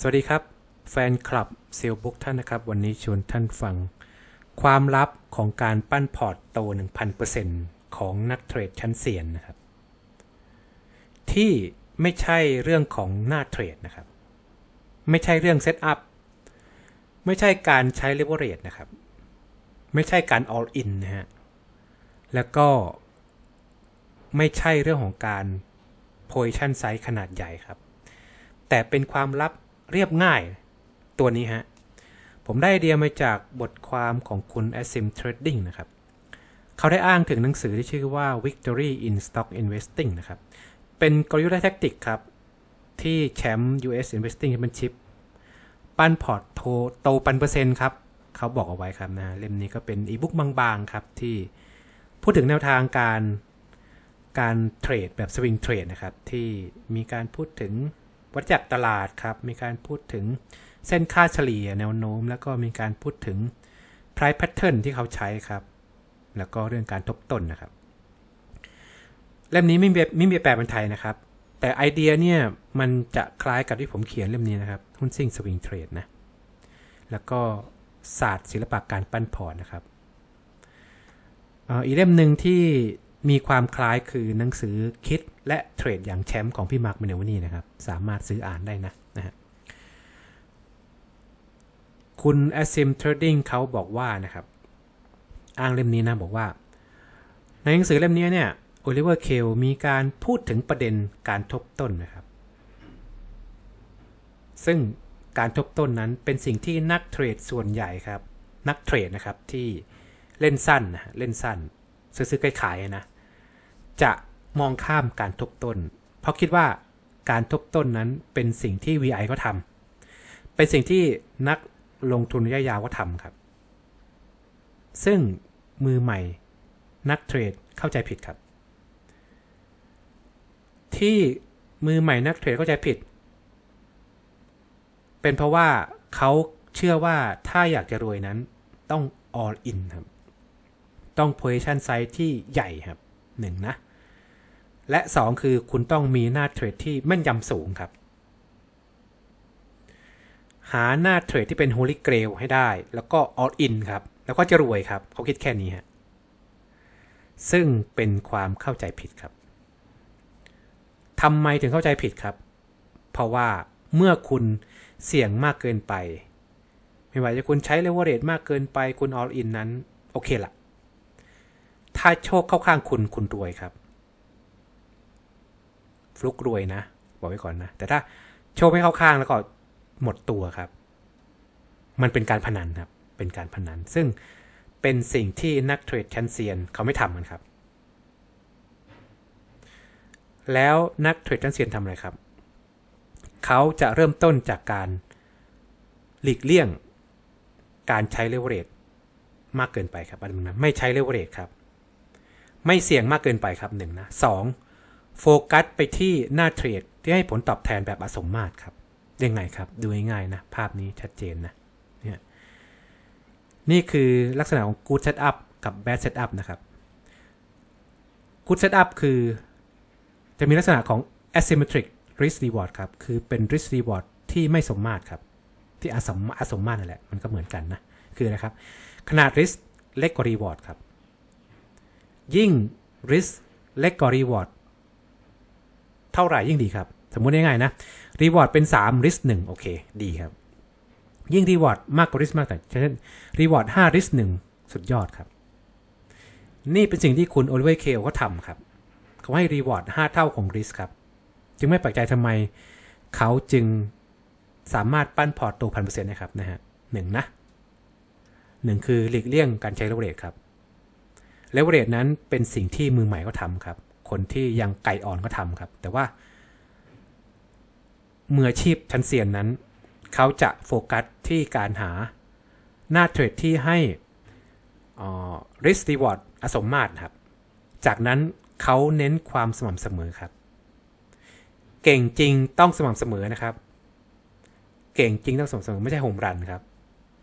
สวัสดีครับแฟนคลับเซลล์บุ๊กท่านนะครับวันนี้ชวนท่านฟังความลับของการปั้นพอร์ตโต 1,000% ของนักเทรดชั้นเซียนนะครับที่ไม่ใช่เรื่องของหน้าเทรดนะครับไม่ใช่เรื่องเซตอัพไม่ใช่การใช้เลเวอเรจนะครับไม่ใช่การ all in นะฮะแล้วก็ไม่ใช่เรื่องของการ position size ขนาดใหญ่ครับแต่เป็นความลับเรียบง่ายตัวนี้ฮะผมได้ไอเดียมาจากบทความของคุณ Asim Trading นะครับเขาได้อ้างถึงหนังสือที่ชื่อว่า Victory in Stock Investing นะครับเป็นกลยุทธ์และแทคติกครับที่แชมป์ US Investing Championship ปั้นพอร์ตโต 1,000% ครับเขาบอกเอาไว้ครับนะเล่มนี้ก็เป็นอีบุ๊กบางๆครับที่พูดถึงแนวทางการเทรดแบบสวิงเทรดนะครับที่มีการพูดถึงวัฏจักรตลาดครับมีการพูดถึงเส้นค่าเฉลี่ยแนวโน้มแล้วก็มีการพูดถึง price pattern ที่เขาใช้ครับแล้วก็เรื่องการทบต้นนะครับเล่มนี้ไม่มีแปลเป็นไทยนะครับแต่ไอเดียเนี่ยมันจะคล้ายกับที่ผมเขียนเล่มนี้นะครับหุ้นซิ่งสวิงเทรดนะแล้วก็ศาสตร์ศิลปะการปั้นพอร์ตนะครับอีกเล่มหนึ่งที่มีความคล้ายคือหนังสือคิดและเทรดอย่างแชมป์ของพี่มาร์ค เมเนวานีนะครับสามารถซื้ออ่านได้นะฮะคุณ Asim Trading เขาบอกว่านะครับอ้างเล่มนี้นะบอกว่าในหนังสือเล่มนี้เนี่ยโอลิเวอร์ เคลมีการพูดถึงประเด็นการทบต้นนะครับซึ่งการทบต้นนั้นเป็นสิ่งที่นักเทรดส่วนใหญ่ครับนักเทรดนะครับที่เล่นสั้นซื้อขายนะจะมองข้ามการทบต้นเพราะคิดว่าการทบต้นนั้นเป็นสิ่งที่ VI ก็ทำเป็นสิ่งที่นักลงทุนระยะยาวก็ทำครับซึ่งมือใหม่นักเทรดเข้าใจผิดครับที่มือใหม่นักเทรดเข้าใจผิดเป็นเพราะว่าเขาเชื่อว่าถ้าอยากจะรวยนั้นต้อง all in ครับต้อง position size ที่ใหญ่ครับ1นะและ2คือคุณต้องมีหน้าเทรดที่แม่นยำสูงครับหาหน้าเทรดที่เป็น Holy Grail ให้ได้แล้วก็ all in ครับแล้วก็จะรวยครับเขาคิดแค่นี้ฮะซึ่งเป็นความเข้าใจผิดครับทำไมถึงเข้าใจผิดครับเพราะว่าเมื่อคุณเสี่ยงมากเกินไปไม่ว่าจะคุณใช้ leverage มากเกินไปคุณ all in นั้นโอเคละถ้าโชคเข้าข้างคุณคุณรวยครับฟลุกรวยนะบอกไว้ก่อนนะแต่ถ้าโชคไม่เข้าข้างแล้วก็หมดตัวครับมันเป็นการพนันครับเป็นการพนันซึ่งเป็นสิ่งที่นักเทรดชั้นเซียนเขาไม่ทำกันครับแล้วนักเทรดชั้นเซียนทำอะไรครับเขาจะเริ่มต้นจากการหลีกเลี่ยงการใช้เลเวอเรจมากเกินไปครับอันนั้นไม่ใช้เลเวอเรจครับไม่เสี่ยงมากเกินไปครับ1นะ2โฟกัสไปที่หน้าเทรดที่ให้ผลตอบแทนแบบอสมมาตรครับยังไงครับดูง่ายๆนะภาพนี้ชัดเจนนะเนี่ยนี่คือลักษณะของ Good Setup กับ Bad Setup นะครับ Good Setup คือจะมีลักษณะของ Asymmetric Risk Reward ครับคือเป็น Risk Reward ที่ไม่สมมาตรครับที่อสมมาตรนั่นแหละมันก็เหมือนกันนะคืออะไรครับขนาด Risk เล็กกว่า Reward ครับยิ่ง Risk เล็กกว่า Reward เท่าไหร่ยิ่งดีครับสมมุติง่ายๆนะ Reward เป็น3 Risk 1โอเคดีครับยิ่ง Reward มากกว่า Risk มากแต่เช่น Reward 5 Risk 1สุดยอดครับนี่เป็นสิ่งที่คุณ Oliver Kale ก็ทำครับเขาให้ Reward 5 เท่าของ Risk ครับจึงไม่แปลกใจทำไมเขาจึงสามารถปั้นพอร์ตโต 1,000% นะครับนะฮะ1คือหลีกเลี่ยงการใช้leverageครับเลเวอเรจนั้นเป็นสิ่งที่มือใหม่ก็ทำครับคนที่ยังไก่อ่อนก็ทำครับแต่ว่ามืออาชีพชั้นเซียนนั้นเขาจะโฟกัสที่การหาหน้าเทรดที่ให้Risk Reward อสมมาตรครับจากนั้นเขาเน้นความสม่ำเสมอครับเก่งจริงต้องสม่ำเสมอนะครับเก่งจริงต้องสม่ำเสมอไม่ใช่โฮมรันครับ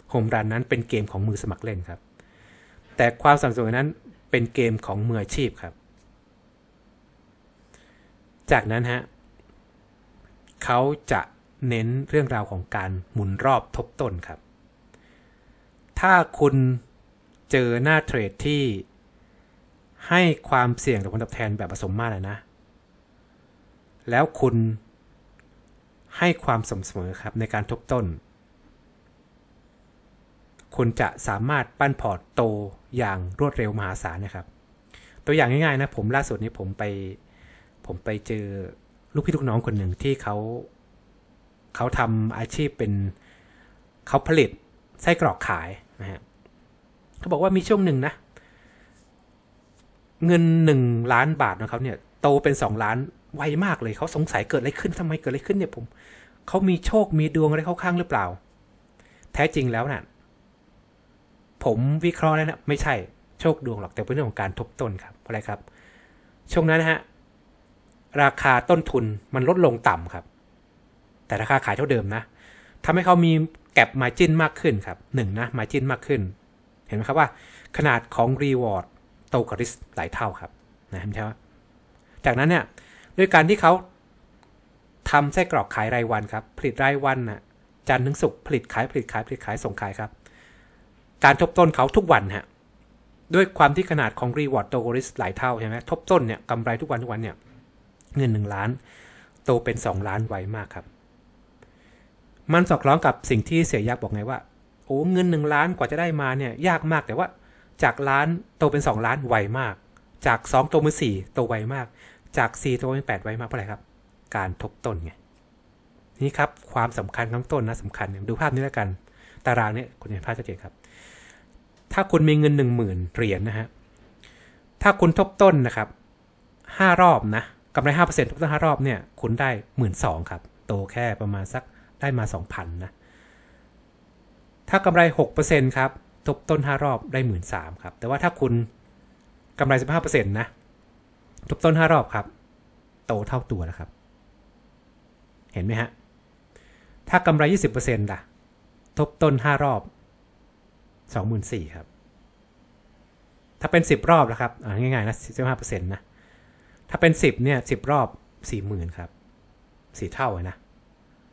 โฮมรันนั้นเป็นเกมของมือสมัครเล่นครับแต่ความสม่ำเสมอนั้นเป็นเกมของมืออาชีพครับจากนั้นฮะเขาจะ เน้นเรื่องราวของการหมุนรอบทบต้นครับถ้าคุณเจอหน้าเทรดที่ให้ความเสี่ยงต่อผลตอบแทนแบบผสมมาตรนะแล้วคุณให้ความสม่ำเสมอครับในการทบต้นคุณจะสามารถปั้นพอร์ตโตอย่างรวดเร็วมหาศาลนะครับตัวอย่างง่ายๆนะผมล่าสุดนี้ผมไปเจอลูกพี่ลูกน้องคนหนึ่งที่เขาทำอาชีพเป็นเขาผลิตไส้กรอกขายนะฮะเขาบอกว่ามีช่วงหนึ่งนะเงิน1ล้านบาทของเขาเนี่ยโตเป็น2ล้านไวมากเลยเขาสงสัยเกิดอะไรขึ้นทำไมเกิดอะไรขึ้นเนี่ยเขามีโชคมีดวงอะไรเข้าข้างหรือเปล่าแท้จริงแล้วน่ะผมวิเคราะห์แล้วนะไม่ใช่โชคดวงหรอกแต่เป็นเรื่องของการทบต้นครับอะไรครับช่วงนั้นนะฮะราคาต้นทุนมันลดลงต่ำครับแต่ราคาขายเท่าเดิมนะทำให้เขามีแก็บ margin มากขึ้นครับ1นะ margin มากขึ้นเห็นไหมครับว่าขนาดของ reward โตกว่า risk หลายเท่าครับนะเห็นไหมครับจากนั้นเนี่ยด้วยการที่เขาทำไส้กรอกขายรายวันครับผลิตรายวันนะจันทร์ถึงศุกร์ผลิตขายผลิตขายผลิตขายส่งขายครับการทบต้นเขาทุกวันฮะด้วยความที่ขนาดของ reward โตกว่า risk หลายเท่าใช่ไหมทบต้นเนี่ยกำไรทุกวันเนี่ยเงิน1ล้านโตเป็น2ล้านไวมากครับมันสอดคล้องกับสิ่งที่เสี่ยยักษ์บอกไงว่าโอ้เงิน1ล้านกว่าจะได้มาเนี่ยยากมากแต่ว่าจากล้านโตเป็น2ล้านไวมากจาก2โตเป็น4โตไวมากจาก4โตเป็น8ไวมากเพราะอะไรครับการทบต้นไงนี่ครับความสำคัญของต้นนะสำคัญดูภาพนี้แล้วกันตารางเนี่ยคุณเห็นภาพชัดเจนครับถ้าคุณมีเงิน 10,000 เหรียญนะฮะถ้าคุณทบต้นนะครับ5รอบนะกำไร 5% ทบต้น5รอบเนี่ยคุณได้ 12,000 ครับโตแค่ประมาณสักได้มา 2,000 นะถ้ากำไร 6% ครับทบต้น5รอบได้ 13,000 ครับแต่ว่าถ้าคุณกำไร 15% นะทบต้น5รอบครับโตเท่าตัวแล้วครับเห็นไหมฮะถ้ากำไร 20% ล่ะทบต้น5รอบ 24,000 ครับถ้าเป็น10รอบนะครับง่ายๆนะ 15% นะถ้าเป็น10เนี่ย10รอบ 40,000 ครับ4เท่าเลยนะ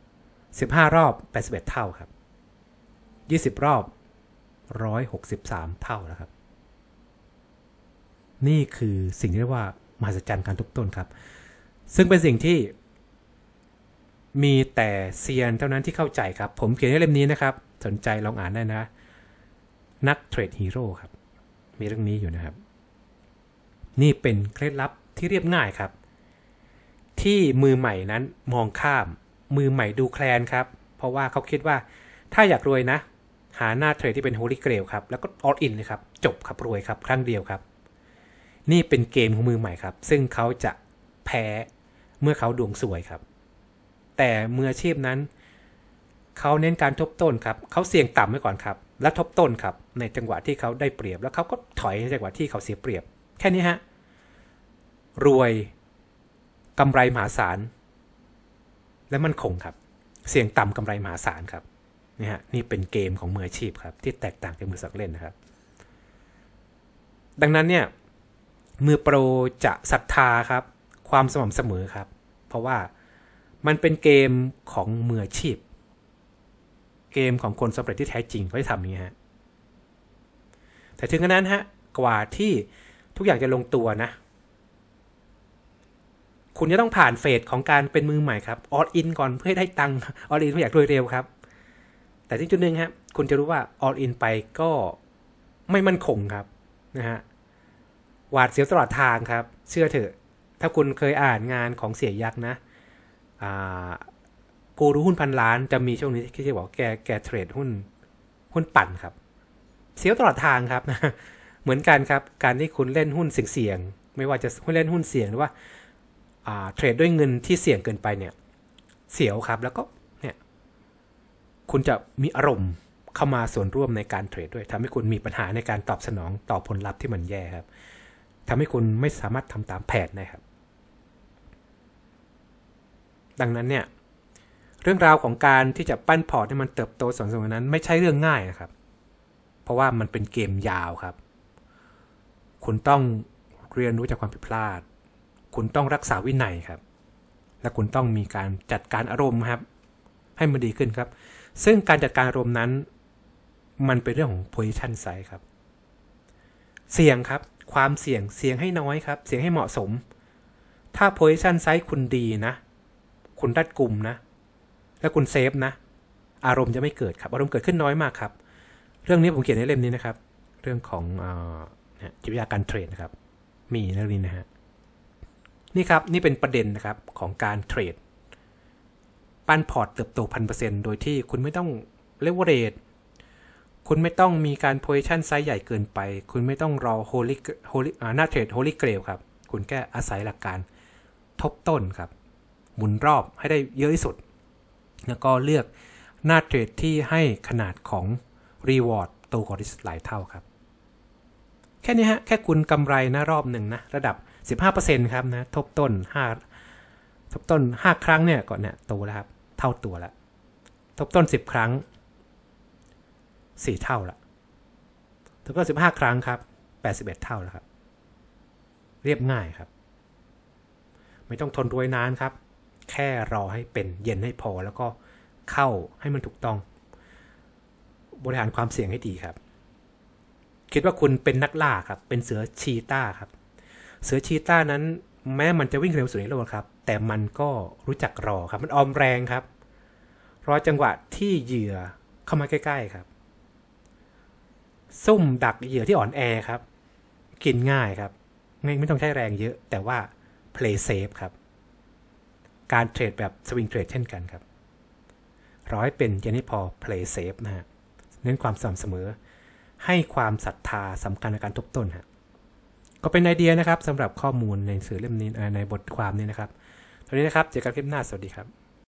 15รอบ81เท่าครับ20รอบ163เท่าแล้วครับนี่คือสิ่งที่เรียกว่ามหัศจรรย์การทบต้นครับซึ่งเป็นสิ่งที่มีแต่เซียนเท่านั้นที่เข้าใจครับผมเขียนในเล่มนี้นะครับสนใจลองอ่านได้นะนักเทรดฮีโร่ครับมีเรื่องนี้อยู่นะครับนี่เป็นเคล็ดลับที่เรียบง่ายครับที่มือใหม่นั้นมองข้ามมือใหม่ดูแคลนครับเพราะว่าเขาคิดว่าถ้าอยากรวยนะหาหน้าเทรดที่เป็นโฮลี่เกรลครับแล้วก็ออลอินเลยครับจบครับรวยครับครั้งเดียวครับนี่เป็นเกมของมือใหม่ครับซึ่งเขาจะแพ้เมื่อเขาดวงสวยครับแต่มืออาชีพนั้นเขาเน้นการทบต้นครับเขาเสี่ยงต่ำไว้ก่อนครับและทบต้นครับในจังหวะที่เขาได้เปรียบแล้วเขาก็ถอยในจังหวะที่เขาเสียเปรียบแค่นี้ฮะรวยกำไรมหาศาลและมั่นคงครับเสี่ยงต่ำกำไรมหาศาลครับนี่ฮะนี่เป็นเกมของมืออาชีพครับที่แตกต่างจากมือสมัครเล่นนะครับดังนั้นเนี่ยมือโปรจะศรัทธาครับความสม่ำเสมอครับเพราะว่ามันเป็นเกมของมืออาชีพเกมของคนสำเร็จที่แท้จริงเขาจะทำอย่างนี้ฮะแต่ถึงกระนั้นฮะกว่าที่ทุกอย่างจะลงตัวนะคุณจะต้องผ่านเฟสของการเป็นมือใหม่ครับออลอินก่อนเพื่อได้ตังค์ออลอินเพื่ออยากรวยเร็วครับแต่ที่จุดหนึ่งครับคุณจะรู้ว่าออลอินไปก็ไม่มั่นคงครับนะฮะหวาดเสียวตลอดทางครับเชื่อเถอะถ้าคุณเคยอ่านงานของเสี่ยยักษ์นะกูรู้หุ้นพันล้านจะมีช่วงนี้ที่จะบอกแกเทรดหุ้นปั่นครับเสียวตลอดทางครับนะเหมือนกันครับการที่คุณเล่นหุ้นเสี่ยงไม่ว่าจะเล่นหุ้นเสี่ยงหรือว่าเทรดด้วยเงินที่เสี่ยงเกินไปเนี่ยเสียวครับแล้วก็เนี่ยคุณจะมีอารมณ์เข้ามาส่วนร่วมในการเทรดด้วยทำให้คุณมีปัญหาในการตอบสนองต่อผลลัพธ์ที่มันแย่ครับทำให้คุณไม่สามารถทำตามแผนได้ครับดังนั้นเนี่ยเรื่องราวของการที่จะปั้นพอร์ตให้มันเติบโตสม่ำเสมอนั้นไม่ใช่เรื่องง่ายนะครับเพราะว่ามันเป็นเกมยาวครับคุณต้องเรียนรู้จากความผิดพลาดคุณต้องรักษาวินัยครับและคุณต้องมีการจัดการอารมณ์ครับ ให้มันดีขึ้นครับซึ่งการจัดการอารมณ์นั้นมันเป็นเรื่องของ position size ครับเสี่ยงครับความเสี่ยงให้น้อยครับเสี่ยงให้เหมาะสมถ้า position size คุณดีนะคุณรัดกุมนะและคุณเซฟนะอารมณ์จะไม่เกิดครับอารมณ์เกิดขึ้นน้อยมากครับเรื่องนี้ผมเขียนในเล่มนี้นะครับเรื่องของจิตวิทยาการเทรดนะครับมีเรื่องนี้นะฮะนี่ครับนี่เป็นประเด็นนะครับของการเทรดปั้นพอร์ตเติบโต 1,000% โดยที่คุณไม่ต้องเลเวอเรจคุณไม่ต้องมีการโพซิชั่นไซส์ใหญ่เกินไปคุณไม่ต้องรอหน้าเทรดโฮลี่เกรลครับคุณแค่อาศัยหลักการทบต้นครับหมุนรอบให้ได้เยอะที่สุดแล้วก็เลือกหน้าเทรดที่ให้ขนาดของรีวอร์ดโตกว่าหลายเท่าครับแค่นี้ฮะแค่คุณกำไรนะรอบหนึ่งนะระดับ 15% ครับนะทบต้น 5 ครั้งเนี่ยก่อนเนี่ยโตแล้วครับเท่าตัวละทบต้น10ครั้ง4 เท่าละทบต้น15ครั้งครับ81 เท่าแล้วครับเรียบง่ายครับไม่ต้องทนรวยนานครับแค่รอให้เป็นเย็นให้พอแล้วก็เข้าให้มันถูกต้องบริหารความเสี่ยงให้ดีครับคิดว่าคุณเป็นนักล่าครับเป็นเสือชีต้าครับเสือชีต้านั้นแม้มันจะวิ่งเร็วสุดในโลกครับแต่มันก็รู้จักรอครับมันออมแรงครับรอจังหวะที่เหยื่อเข้ามาใกล้ๆครับซุ่มดักเหยื่อที่อ่อนแอครับกินง่ายครับไม่ต้องใช้แรงเยอะแต่ว่า play safe ครับการเทรดแบบ swing trade เช่นกันครับร้อยเป็นเย็นให้พอ play safe นะฮะเน้นความสม่ำเสมอให้ความศรัทธาสำคัญในการทบต้นฮะก็เป็นไอเดียนะครับสำหรับข้อมูลในหนังสือเล่มนี้ในบทความนี้นะครับตอนนี้นะครับเจอกันคลิปหน้าสวัสดีครับ